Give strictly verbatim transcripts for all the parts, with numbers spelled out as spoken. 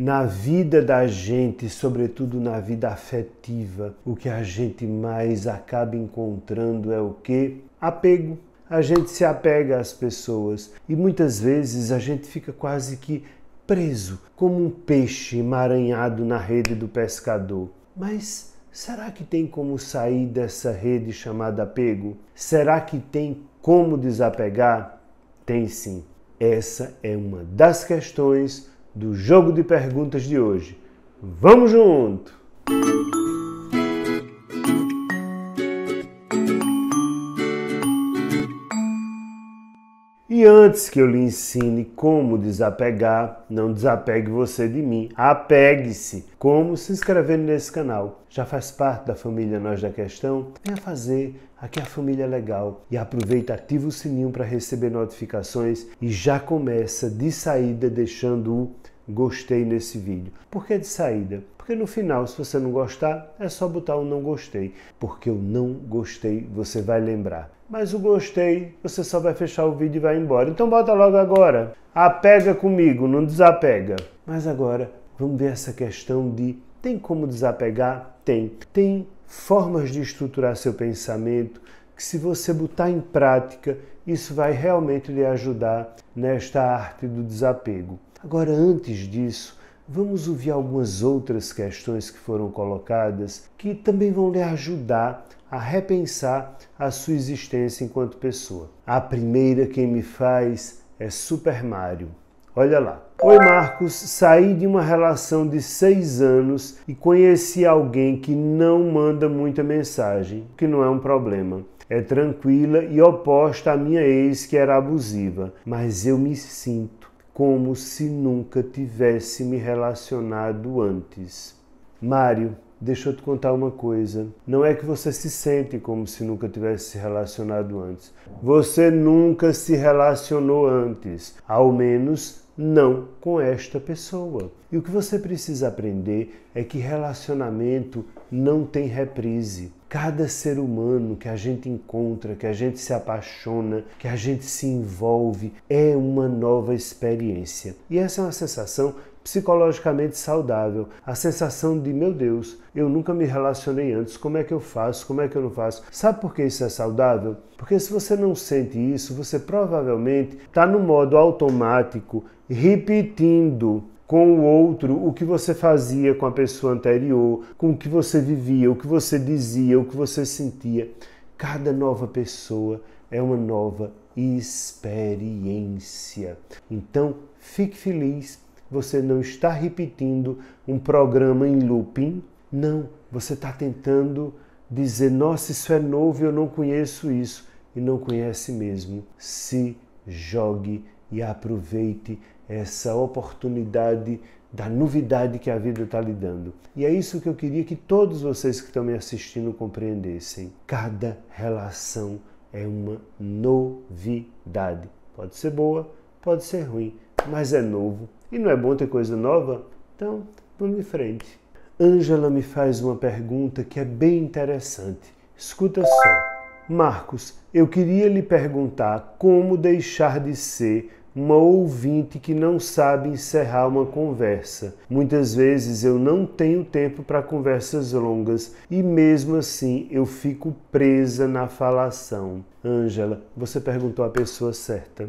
na vida da gente, sobretudo na vida afetiva, o que a gente mais acaba encontrando é o quê? Apego. A gente se apega às pessoas e muitas vezes a gente fica quase que preso, como um peixe emaranhado na rede do pescador. Mas será que tem como sair dessa rede chamada apego? Será que tem como desapegar? Tem sim. Essa é uma das questões do jogo de perguntas de hoje. Vamos junto! E antes que eu lhe ensine como desapegar, não desapegue você de mim, apegue-se! Como se inscrevendo nesse canal. Já faz parte da família Nós da Questão? Venha fazer, aqui a família é legal. E aproveita, ativa o sininho para receber notificações e já começa de saída deixando o gostei nesse vídeo. Por que de saída? Porque no final, se você não gostar, é só botar o não gostei. Porque o não gostei você vai lembrar. Mas o gostei, você só vai fechar o vídeo e vai embora. Então bota logo agora. Apega comigo, não desapega. Mas agora, vamos ver essa questão de tem como desapegar? Tem. Tem formas de estruturar seu pensamento que, se você botar em prática, isso vai realmente lhe ajudar nesta arte do desapego. Agora, antes disso, vamos ouvir algumas outras questões que foram colocadas que também vão lhe ajudar a repensar a sua existência enquanto pessoa. A primeira quem me faz é Super Mario. Olha lá. Oi Marcos, saí de uma relação de seis anos e conheci alguém que não manda muita mensagem, que não é um problema. É tranquila e oposta à minha ex que era abusiva, mas eu me sinto como se nunca tivesse me relacionado antes. Mário, deixa eu te contar uma coisa. Não é que você se sente como se nunca tivesse se relacionado antes. Você nunca se relacionou antes. Ao menos não com esta pessoa. E o que você precisa aprender é que relacionamento não tem reprise. Cada ser humano que a gente encontra, que a gente se apaixona, que a gente se envolve, é uma nova experiência. E essa é uma sensação psicologicamente saudável, a sensação de, meu Deus, eu nunca me relacionei antes, como é que eu faço, como é que eu não faço? Sabe por que isso é saudável? Porque se você não sente isso, você provavelmente está no modo automático, repetindo com o outro o que você fazia com a pessoa anterior, com o que você vivia, o que você dizia, o que você sentia. Cada nova pessoa é uma nova experiência. Então, fique feliz. Você não está repetindo um programa em looping. Não, você está tentando dizer, nossa, isso é novo, eu não conheço isso. E não conhece mesmo. Se jogue e aproveite essa oportunidade da novidade que a vida está lhe dando. E é isso que eu queria que todos vocês que estão me assistindo compreendessem. Cada relação é uma novidade. Pode ser boa, pode ser ruim, mas é novo. E não é bom ter coisa nova? Então, vamos em frente. Ângela me faz uma pergunta que é bem interessante. Escuta só. Marcos, eu queria lhe perguntar como deixar de ser uma ouvinte que não sabe encerrar uma conversa. Muitas vezes eu não tenho tempo para conversas longas e mesmo assim eu fico presa na falação. Ângela, você perguntou à pessoa certa.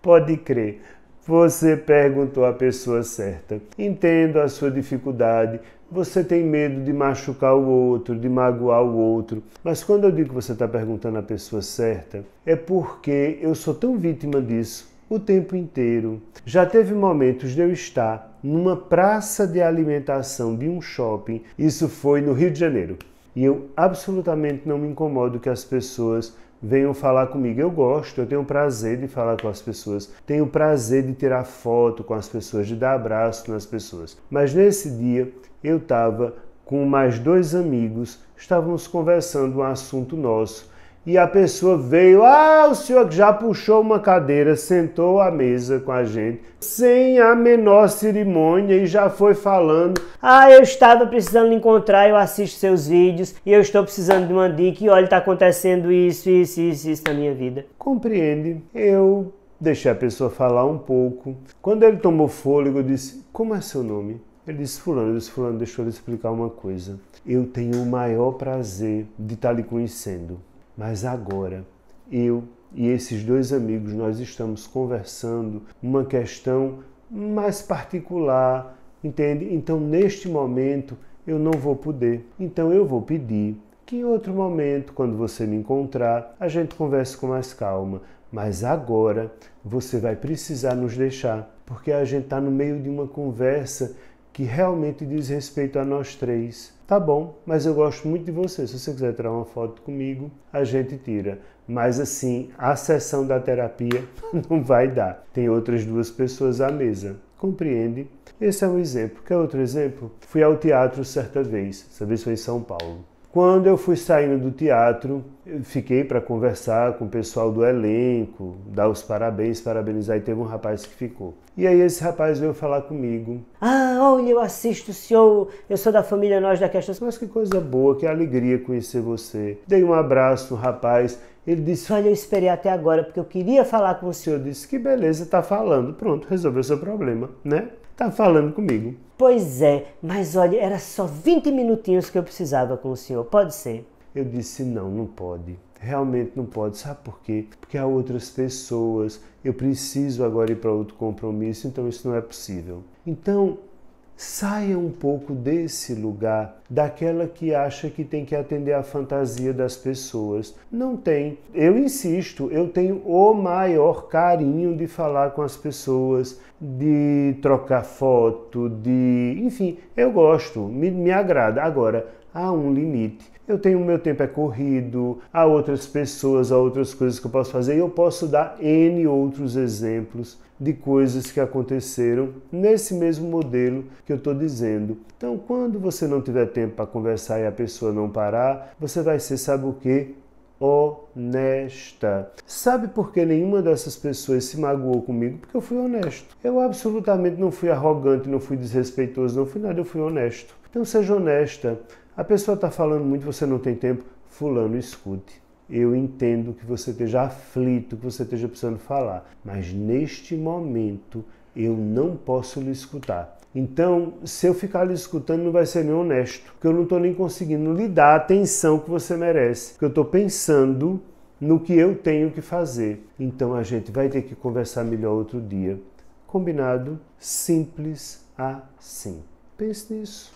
Pode crer. Você perguntou à pessoa certa. Entendo a sua dificuldade. Você tem medo de machucar o outro, de magoar o outro. Mas quando eu digo que você está perguntando à pessoa certa, é porque eu sou tão vítima disso o tempo inteiro. Já teve momentos de eu estar numa praça de alimentação de um shopping. Isso foi no Rio de Janeiro. E eu absolutamente não me incomodo que as pessoas venham falar comigo. Eu gosto, eu tenho prazer de falar com as pessoas, tenho prazer de tirar foto com as pessoas, de dar abraço nas pessoas. Mas nesse dia eu estava com mais dois amigos, estávamos conversando um assunto nosso e a pessoa veio, ah, o senhor já puxou uma cadeira, sentou à mesa com a gente, sem a menor cerimônia e já foi falando. Ah, eu estava precisando encontrar, eu assisto seus vídeos e eu estou precisando de uma dica e olha, está acontecendo isso, isso, isso, isso na minha vida. Compreende? Eu deixei a pessoa falar um pouco. Quando ele tomou fôlego, eu disse, como é seu nome? Ele disse, fulano. Eu disse, fulano, deixa eu lhe explicar uma coisa. Eu tenho o maior prazer de estar lhe conhecendo, mas agora eu e esses dois amigos, nós estamos conversando uma questão mais particular, entende? Então, neste momento, eu não vou poder. Então, eu vou pedir que em outro momento, quando você me encontrar, a gente converse com mais calma. Mas agora, você vai precisar nos deixar, porque a gente está no meio de uma conversa que realmente diz respeito a nós três. Tá bom, mas eu gosto muito de você. Se você quiser tirar uma foto comigo, a gente tira. Mas assim, a sessão da terapia não vai dar. Tem outras duas pessoas à mesa. Compreende? Esse é um exemplo. Quer outro exemplo? Fui ao teatro certa vez. Essa vez foi em São Paulo. Quando eu fui saindo do teatro, eu fiquei para conversar com o pessoal do elenco, dar os parabéns, parabenizar, e teve um rapaz que ficou. E aí esse rapaz veio falar comigo. Ah, olha, eu assisto o senhor, eu sou da família Nós da Questão. Mas que coisa boa, que alegria conhecer você. Dei um abraço no rapaz, ele disse, olha, eu esperei até agora porque eu queria falar com o senhor. Eu disse, que beleza, tá falando, pronto, resolveu seu problema, né? Tá falando comigo. Pois é, mas olha, era só vinte minutinhos que eu precisava com o senhor, pode ser? Eu disse, não, não pode. Realmente não pode. Sabe por quê? Porque há outras pessoas, eu preciso agora ir para outro compromisso, então isso não é possível. Então, saia um pouco desse lugar, daquela que acha que tem que atender à fantasia das pessoas. Não tem. Eu insisto, eu tenho o maior carinho de falar com as pessoas, de trocar foto, de... Enfim, eu gosto, me, me agrada. Agora, há um limite. Eu tenho, o meu tempo é corrido, há outras pessoas, há outras coisas que eu posso fazer, e eu posso dar N outros exemplos de coisas que aconteceram nesse mesmo modelo que eu estou dizendo. Então, quando você não tiver tempo para conversar e a pessoa não parar, você vai ser, sabe o quê? Honesta. Sabe por que nenhuma dessas pessoas se magoou comigo? Porque eu fui honesto. Eu absolutamente não fui arrogante, não fui desrespeitoso, não fui nada, eu fui honesto. Então seja honesta. A pessoa está falando muito, você não tem tempo. Fulano, escute. Eu entendo que você esteja aflito, que você esteja precisando falar, mas neste momento eu não posso lhe escutar. Então, se eu ficar lhe escutando, não vai ser nem honesto, porque eu não estou nem conseguindo lhe dar a atenção que você merece, porque eu estou pensando no que eu tenho que fazer. Então, a gente vai ter que conversar melhor outro dia. Combinado? Simples assim. Pense nisso.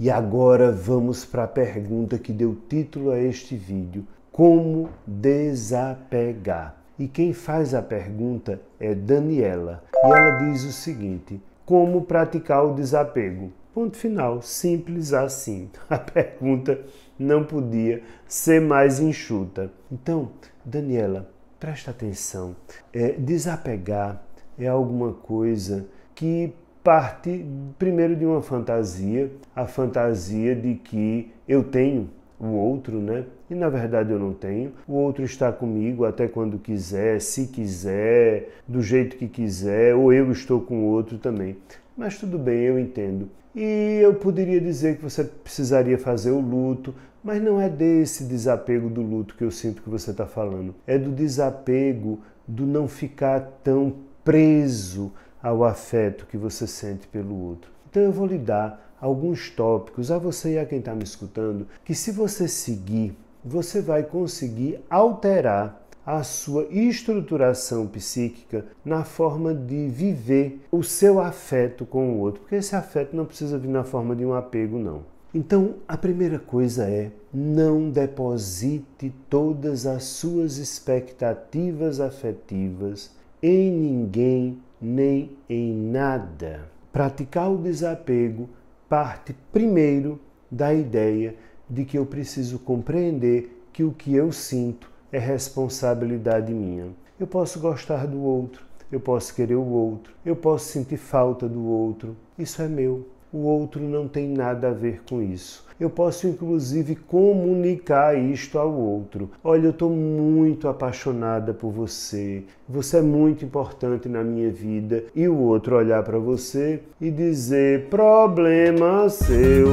E agora vamos para a pergunta que deu título a este vídeo. Como desapegar? E quem faz a pergunta é Daniela. E ela diz o seguinte... Como praticar o desapego? Ponto final, simples assim. A pergunta não podia ser mais enxuta. Então, Daniela, presta atenção. É, desapegar é alguma coisa que parte primeiro de uma fantasia, a fantasia de que eu tenho o outro, né? E na verdade eu não tenho. O outro está comigo até quando quiser, se quiser, do jeito que quiser, ou eu estou com o outro também. Mas tudo bem, eu entendo. E eu poderia dizer que você precisaria fazer o luto, mas não é desse desapego do luto que eu sinto que você está falando. É do desapego do não ficar tão preso ao afeto que você sente pelo outro. Então eu vou lhe dar alguns tópicos, a você e a quem está me escutando, que se você seguir, você vai conseguir alterar a sua estruturação psíquica na forma de viver o seu afeto com o outro, porque esse afeto não precisa vir na forma de um apego, não. Então, a primeira coisa é, não deposite todas as suas expectativas afetivas em ninguém, nem em nada. Praticar o desapego parte primeiro da ideia de que eu preciso compreender que o que eu sinto é responsabilidade minha. Eu posso gostar do outro, eu posso querer o outro, eu posso sentir falta do outro. Isso é meu. O outro não tem nada a ver com isso. Eu posso, inclusive, comunicar isto ao outro. Olha, eu estou muito apaixonada por você. Você é muito importante na minha vida. E o outro olhar para você e dizer, problema seu,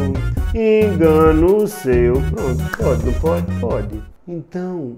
engano seu. Pronto, pode, não pode? Pode. Então,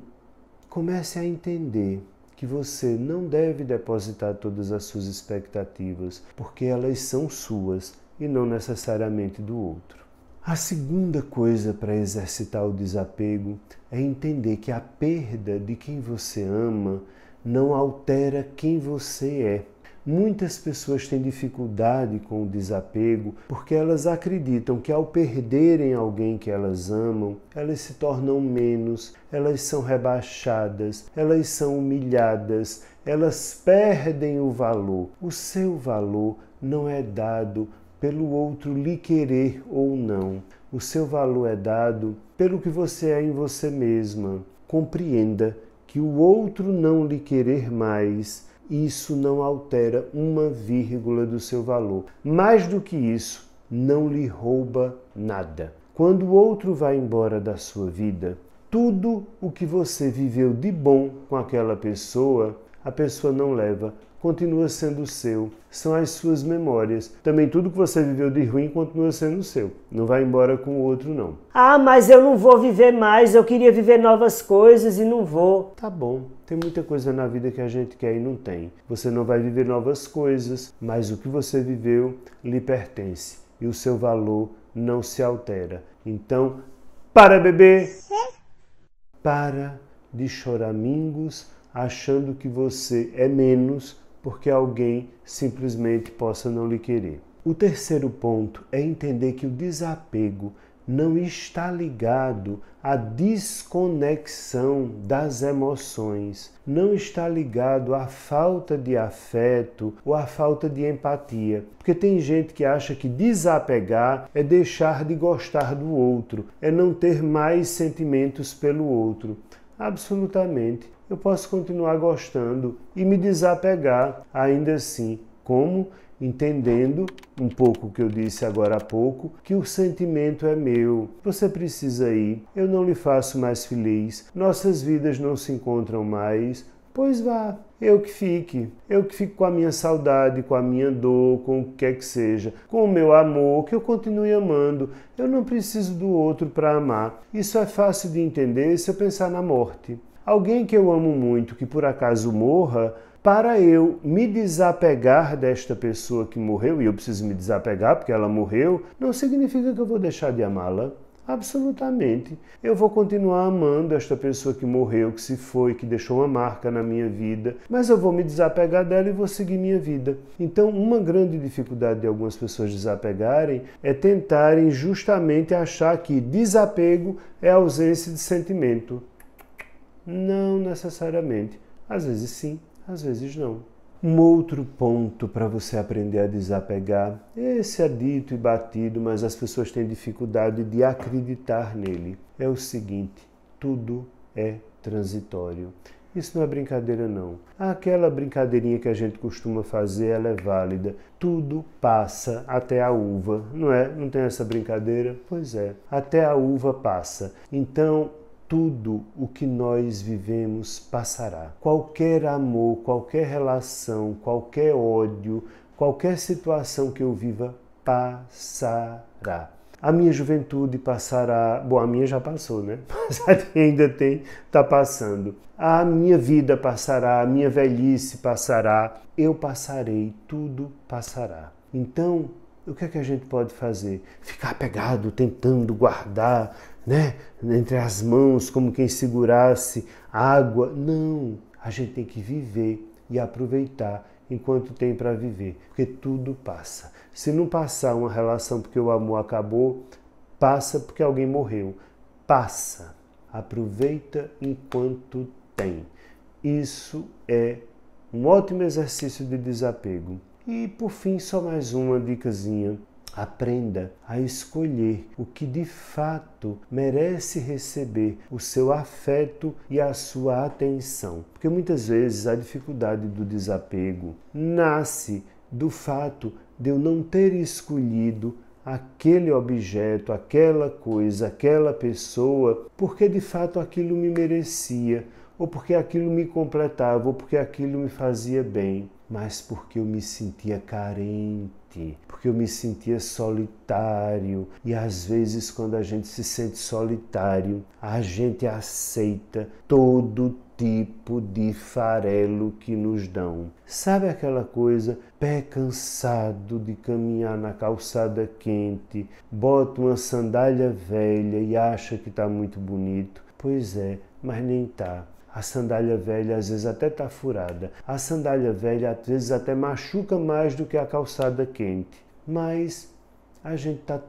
comece a entender que você não deve depositar todas as suas expectativas, porque elas são suas e não necessariamente do outro. A segunda coisa para exercitar o desapego é entender que a perda de quem você ama não altera quem você é. Muitas pessoas têm dificuldade com o desapego porque elas acreditam que ao perderem alguém que elas amam, elas se tornam menos, elas são rebaixadas, elas são humilhadas, elas perdem o valor. O seu valor não é dado pelo outro lhe querer ou não. O seu valor é dado pelo que você é em você mesma. Compreenda que o outro não lhe querer mais, isso não altera uma vírgula do seu valor. Mais do que isso, não lhe rouba nada. Quando o outro vai embora da sua vida, tudo o que você viveu de bom com aquela pessoa, a pessoa não leva, continua sendo seu. São as suas memórias. Também tudo que você viveu de ruim continua sendo seu. Não vai embora com o outro, não. Ah, mas eu não vou viver mais, eu queria viver novas coisas e não vou. Tá bom. Tem muita coisa na vida que a gente quer e não tem. Você não vai viver novas coisas, mas o que você viveu lhe pertence. E o seu valor não se altera. Então, para bebê! Para de choramingos, achando que você é menos porque alguém simplesmente possa não lhe querer. O terceiro ponto é entender que o desapego não está ligado à desconexão das emoções, não está ligado à falta de afeto ou à falta de empatia. Porque tem gente que acha que desapegar é deixar de gostar do outro, é não ter mais sentimentos pelo outro. Absolutamente. Eu posso continuar gostando e me desapegar ainda assim. Como? Entendendo, um pouco o que eu disse agora há pouco, que o sentimento é meu. Você precisa ir, eu não lhe faço mais feliz, nossas vidas não se encontram mais, pois vá. Eu que fique, eu que fico com a minha saudade, com a minha dor, com o que quer que seja, com o meu amor, que eu continue amando. Eu não preciso do outro para amar. Isso é fácil de entender se eu pensar na morte. Alguém que eu amo muito, que por acaso morra, para eu me desapegar desta pessoa que morreu, e eu preciso me desapegar porque ela morreu, não significa que eu vou deixar de amá-la. Absolutamente. Eu vou continuar amando esta pessoa que morreu, que se foi, que deixou uma marca na minha vida, mas eu vou me desapegar dela e vou seguir minha vida. Então, uma grande dificuldade de algumas pessoas desapegarem é tentarem justamente achar que desapego é ausência de sentimento. Não necessariamente. Às vezes sim, às vezes não. Um outro ponto para você aprender a desapegar, esse é dito e batido, mas as pessoas têm dificuldade de acreditar nele, é o seguinte: tudo é transitório. Isso não é brincadeira, não. Aquela brincadeirinha que a gente costuma fazer, ela é válida. Tudo passa até a uva, não é? Não tem essa brincadeira? Pois é, até a uva passa. Então, tudo o que nós vivemos passará. Qualquer amor, qualquer relação, qualquer ódio, qualquer situação que eu viva, passará. A minha juventude passará. Bom, a minha já passou, né? Mas a que ainda tem, tá passando. A minha vida passará, a minha velhice passará. Eu passarei, tudo passará. Então, o que é que a gente pode fazer? Ficar apegado, tentando guardar, né? Entre as mãos, como quem segurasse água. Não, a gente tem que viver e aproveitar enquanto tem para viver, porque tudo passa. Se não passar uma relação porque o amor acabou, passa porque alguém morreu. Passa. Aproveita enquanto tem. Isso é um ótimo exercício de desapego. E por fim, só mais uma dicasinha. Aprenda a escolher o que de fato merece receber o seu afeto e a sua atenção. Porque muitas vezes a dificuldade do desapego nasce do fato de eu não ter escolhido aquele objeto, aquela coisa, aquela pessoa, porque de fato aquilo me merecia, ou porque aquilo me completava, ou porque aquilo me fazia bem, mas porque eu me sentia carente, porque eu me sentia solitário. E às vezes, quando a gente se sente solitário, a gente aceita todo tipo de farelo que nos dão. Sabe aquela coisa? Pé cansado de caminhar na calçada quente, bota uma sandália velha e acha que está muito bonito. Pois é, mas nem tá. A sandália velha às vezes até tá furada. A sandália velha às vezes até machuca mais do que a calçada quente. Mas a gente tá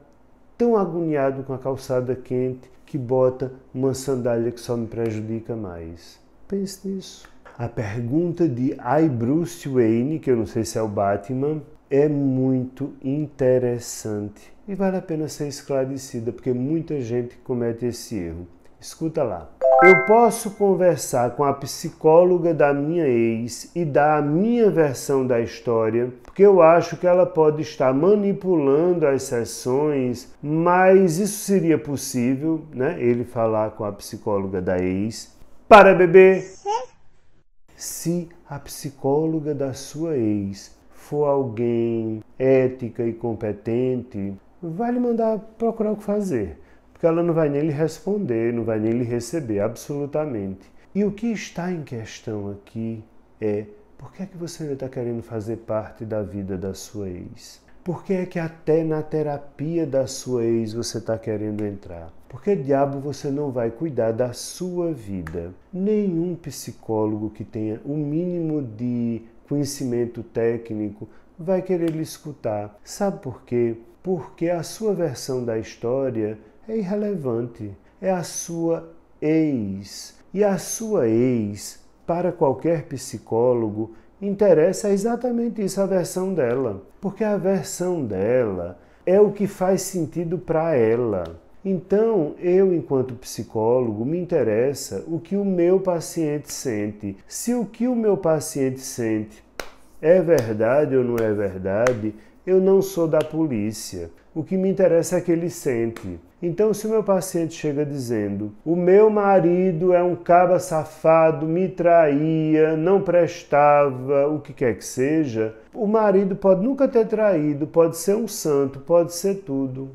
tão agoniado com a calçada quente que bota uma sandália que só me prejudica mais. Pense nisso. A pergunta de I. Bruce Wayne, que eu não sei se é o Batman, é muito interessante e vale a pena ser esclarecida, porque muita gente comete esse erro. Escuta lá. Eu posso conversar com a psicóloga da minha ex e dar a minha versão da história, porque eu acho que ela pode estar manipulando as sessões, mas isso seria possível, né? Ele falar com a psicóloga da ex. Para, bebê! Se a psicóloga da sua ex for alguém ética e competente, vai lhe mandar procurar o que fazer. Porque ela não vai nem lhe responder, não vai nem lhe receber, absolutamente. E o que está em questão aqui é por que é que você ainda está querendo fazer parte da vida da sua ex? Por que é que até na terapia da sua ex você está querendo entrar? Por que diabo você não vai cuidar da sua vida? Nenhum psicólogo que tenha o mínimo de conhecimento técnico vai querer lhe escutar. Sabe por quê? Porque a sua versão da história é irrelevante, é a sua ex. E a sua ex, para qualquer psicólogo, interessa exatamente isso, a versão dela. Porque a versão dela é o que faz sentido para ela. Então, eu, enquanto psicólogo, me interessa o que o meu paciente sente. Se o que o meu paciente sente é verdade ou não é verdade, eu não sou da polícia. O que me interessa é que ele sente. Então, se o meu paciente chega dizendo o meu marido é um caba safado, me traía, não prestava, o que quer que seja, o marido pode nunca ter traído, pode ser um santo, pode ser tudo.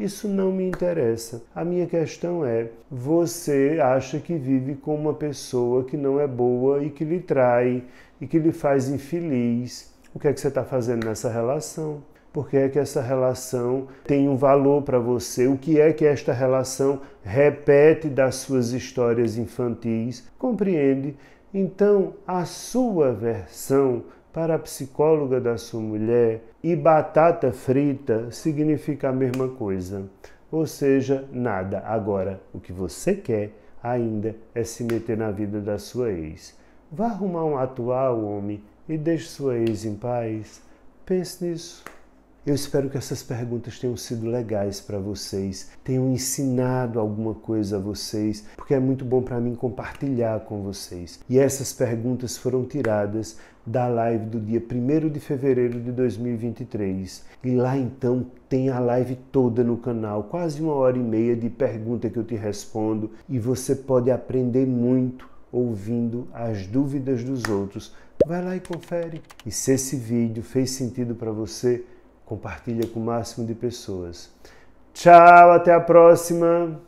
Isso não me interessa. A minha questão é, você acha que vive com uma pessoa que não é boa e que lhe trai e que lhe faz infeliz. O que é que você está fazendo nessa relação? Por que é que essa relação tem um valor para você? O que é que esta relação repete das suas histórias infantis? Compreende? Então, a sua versão para a psicóloga da sua mulher e batata frita significa a mesma coisa. Ou seja, nada. Agora, o que você quer ainda é se meter na vida da sua ex. Vá arrumar um atual, homem. E deixe sua ex em paz. Pense nisso. Eu espero que essas perguntas tenham sido legais para vocês, tenham ensinado alguma coisa a vocês, porque é muito bom para mim compartilhar com vocês. E essas perguntas foram tiradas da live do dia primeiro de fevereiro de dois mil e vinte e três. E lá então tem a live toda no canal, quase uma hora e meia de pergunta que eu te respondo. E você pode aprender muito ouvindo as dúvidas dos outros. Vai lá e confere. E se esse vídeo fez sentido para você, compartilha com o máximo de pessoas. Tchau, até a próxima!